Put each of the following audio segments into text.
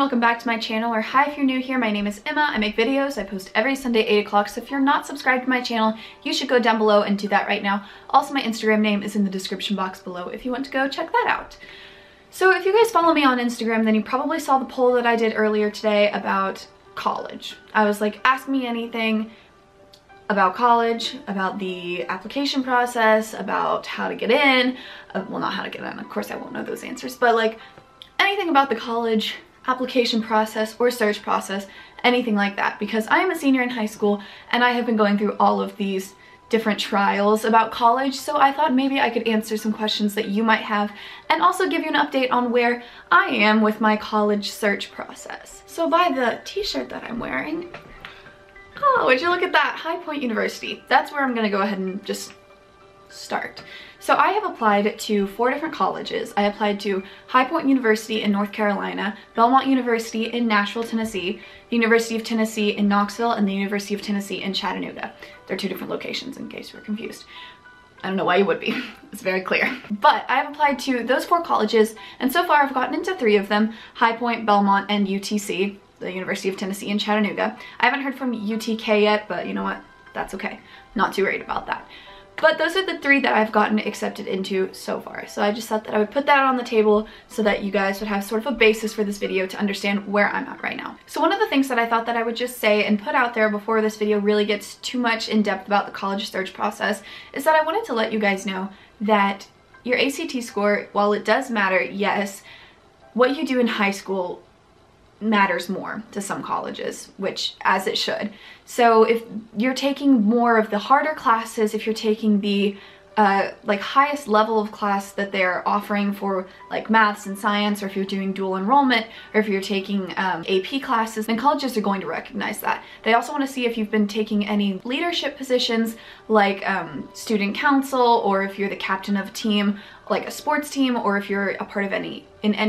welcome back to my channel, or hi if you're new here. My name is Emma. I make videos. I post every Sunday 8 o'clock, so if you're not subscribed to my channel, you should go down below and do that right now. Also, my Instagram name is in the description box below if you want to go check that out. So if you guys follow me on Instagram, then you probably saw the poll that I did earlier today about college. I was like, ask me anything about college, about the application process, about how to get in, well, not how to get in, of course I won't know those answers, but like anything about the college application process or search process, anything like that, because I am a senior in high school and I have been going through all of these different trials about college, so I thought maybe I could answer some questions that you might have and also give you an update on where I am with my college search process. So by the t-shirt that I'm wearing, oh, would you look at that, High Point University. That's where I'm gonna go ahead and just start. So I have applied to 4 different colleges. I applied to High Point University in North Carolina, Belmont University in Nashville, Tennessee, the University of Tennessee in Knoxville, and the University of Tennessee in Chattanooga. They're 2 different locations in case you're confused. I don't know why you would be. It's very clear. But I've applied to those 4 colleges, and so far I've gotten into 3 of them, High Point, Belmont, and UTC, the University of Tennessee in Chattanooga. I haven't heard from UTK yet, but you know what? That's okay. Not too worried about that. But those are the 3 that I've gotten accepted into so far. So I just thought that I would put that on the table so that you guys would have sort of a basis for this video to understand where I'm at right now. So one of the things that I thought that I would just say and put out there before this video really gets too much in depth about the college search process is that I wanted to let you guys know that your ACT score, while it does matter, yes, what you do in high school matters more to some colleges, which as it should. So if you're taking more of the harder classes, if you're taking the like highest level of class that they're offering for like maths and science, or if you're doing dual enrollment, or if you're taking AP classes, then colleges are going to recognize that. They also want to see if you've been taking any leadership positions like student council, or if you're the captain of a team, like a sports team, or if you're a part of any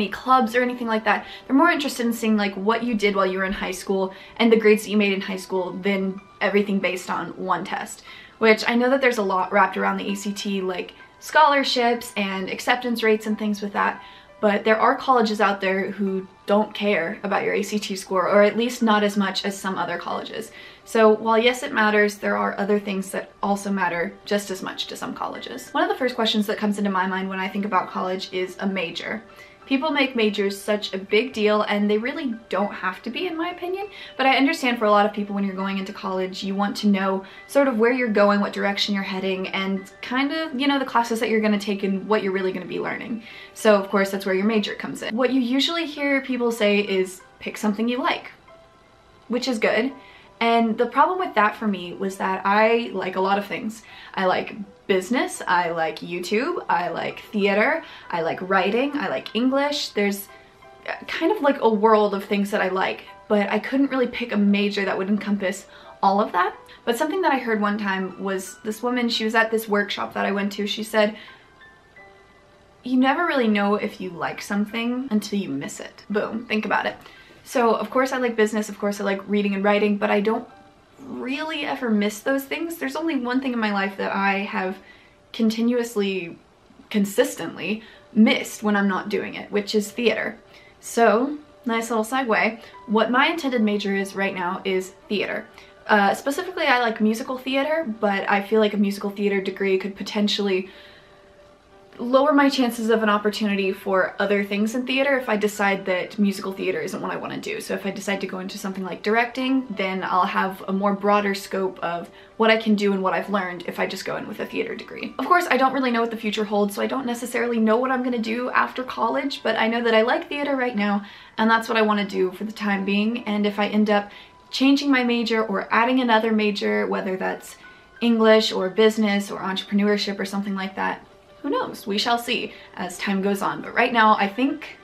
clubs or anything like that. They're more interested in seeing like what you did while you were in high school and the grades that you made in high school than everything based on one test. Which I know that there's a lot wrapped around the ACT, like scholarships and acceptance rates and things with that, but there are colleges out there who don't care about your ACT score, or at least not as much as some other colleges. So while yes it matters, there are other things that also matter just as much to some colleges. One of the first questions that comes into my mind when I think about college is a major. People make majors such a big deal, and they really don't have to be, in my opinion, but I understand for a lot of people when you're going into college, you want to know sort of where you're going, what direction you're heading, and kind of, you know, the classes that you're going to take and what you're really going to be learning. So of course that's where your major comes in. What you usually hear people say is pick something you like, which is good. And the problem with that for me was that I like a lot of things. I like business, I like YouTube, I like theater, I like writing, I like English. There's kind of like a world of things that I like, but I couldn't really pick a major that would encompass all of that. But something that I heard one time was this woman, she was at this workshop that I went to, she said, you never really know if you like something until you miss it. Boom, think about it. So of course I like business, of course I like reading and writing, but I don't really ever miss those things. There's only one thing in my life that I have consistently missed when I'm not doing it, which is theater. So, nice little segue. What my intended major is right now is theater. Specifically, I like musical theater, but I feel like a musical theater degree could potentially lower my chances of an opportunity for other things in theater if I decide that musical theater isn't what I want to do. So if I decide to go into something like directing, then I'll have a more broader scope of what I can do and what I've learned if I just go in with a theater degree. Of course, I don't really know what the future holds, so I don't necessarily know what I'm going to do after college, but I know that I like theater right now, and that's what I want to do for the time being. And if I end up changing my major or adding another major, whether that's English or business or entrepreneurship or something like that, who knows? We shall see as time goes on. But right now, I think,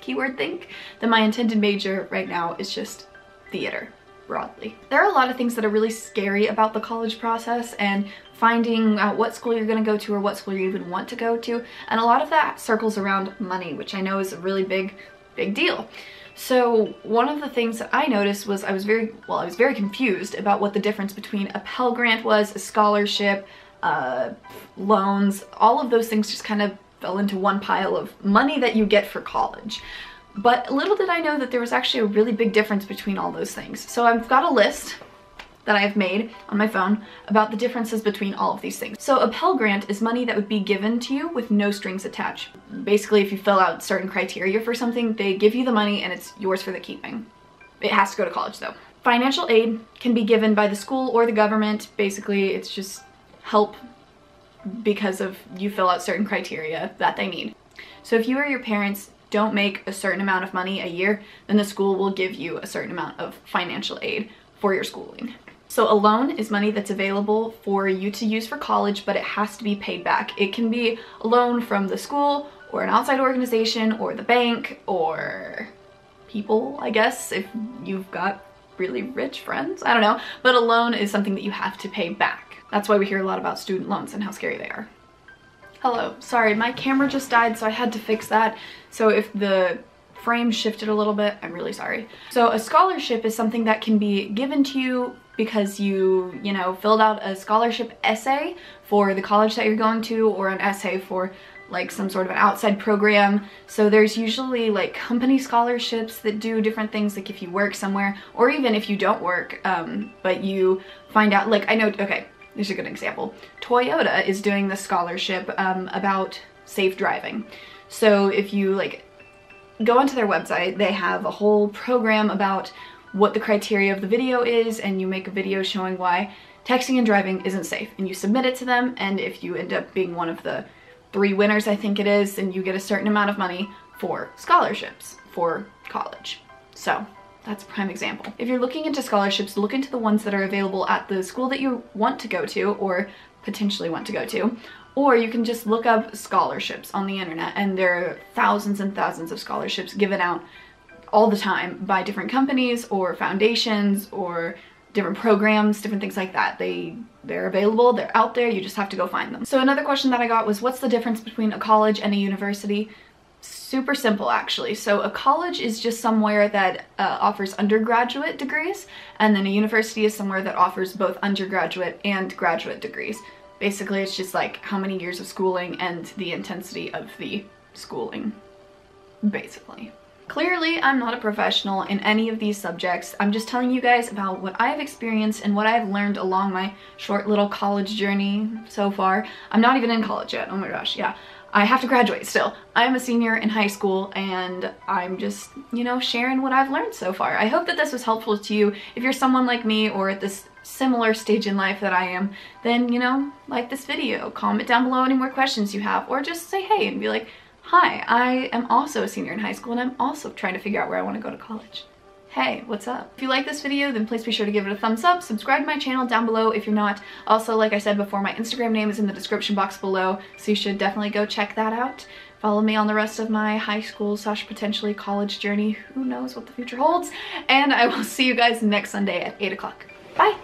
keyword think, that my intended major right now is just theater, broadly. There are a lot of things that are really scary about the college process and finding out what school you're going to go to or what school you even want to go to. And a lot of that circles around money, which I know is a really big deal. So one of the things that I noticed was I was very confused about what the difference between a Pell Grant was, a scholarship, loans, all of those things just kind of fell into one pile of money that you get for college. But little did I know that there was actually a really big difference between all those things. So I've got a list that I've made on my phone about the differences between all of these things. So a Pell Grant is money that would be given to you with no strings attached. Basically, if you fill out certain criteria for something, they give you the money and it's yours for the keeping. It has to go to college though. Financial aid can be given by the school or the government. Basically, it's just help because of you fill out certain criteria that they need. So if you or your parents don't make a certain amount of money a year, then the school will give you a certain amount of financial aid for your schooling. So a loan is money that's available for you to use for college, but it has to be paid back. It can be a loan from the school or an outside organization or the bank or people, I guess, if you've got really rich friends. I don't know, but a loan is something that you have to pay back. That's why we hear a lot about student loans and how scary they are. Hello, sorry, my camera just died, so I had to fix that. So if the frame shifted a little bit, I'm really sorry. So a scholarship is something that can be given to you because you filled out a scholarship essay for the college that you're going to, or an essay for like some sort of an outside program. So there's usually like company scholarships that do different things, like if you work somewhere, or even if you don't work, but you find out, like I know, okay, here's a good example. Toyota is doing this scholarship about safe driving. So if you like go onto their website, they have a whole program about what the criteria of the video is, and you make a video showing why texting and driving isn't safe, and you submit it to them, and if you end up being one of the 3 winners, I think it is, then you get a certain amount of money for scholarships for college. So that's a prime example. If you're looking into scholarships, look into the ones that are available at the school that you want to go to, or potentially want to go to, or you can just look up scholarships on the internet, and there are thousands and thousands of scholarships given out all the time by different companies or foundations or different programs, different things like that. They're available, they're out there, you just have to go find them. So another question that I got was, what's the difference between a college and a university? Super simple, actually. So a college is just somewhere that offers undergraduate degrees, and then a university is somewhere that offers both undergraduate and graduate degrees. Basically, it's just like how many years of schooling and the intensity of the schooling, basically. Clearly, I'm not a professional in any of these subjects. I'm just telling you guys about what I've experienced and what I've learned along my short little college journey so far. I'm not even in college yet. Oh my gosh, yeah. I have to graduate still. I'm a senior in high school, and I'm just, you know, sharing what I've learned so far. I hope that this was helpful to you. If you're someone like me or at this similar stage in life that I am, then, you know, like this video, comment down below any more questions you have, or just say hey and be like, hi, I am also a senior in high school, and I'm also trying to figure out where I want to go to college. Hey, what's up? If you like this video, then please be sure to give it a thumbs up, subscribe to my channel down below if you're not. Also, like I said before, my Instagram name is in the description box below, so you should definitely go check that out. Follow me on the rest of my high school / potentially college journey. Who knows what the future holds? And I will see you guys next Sunday at 8 o'clock. Bye!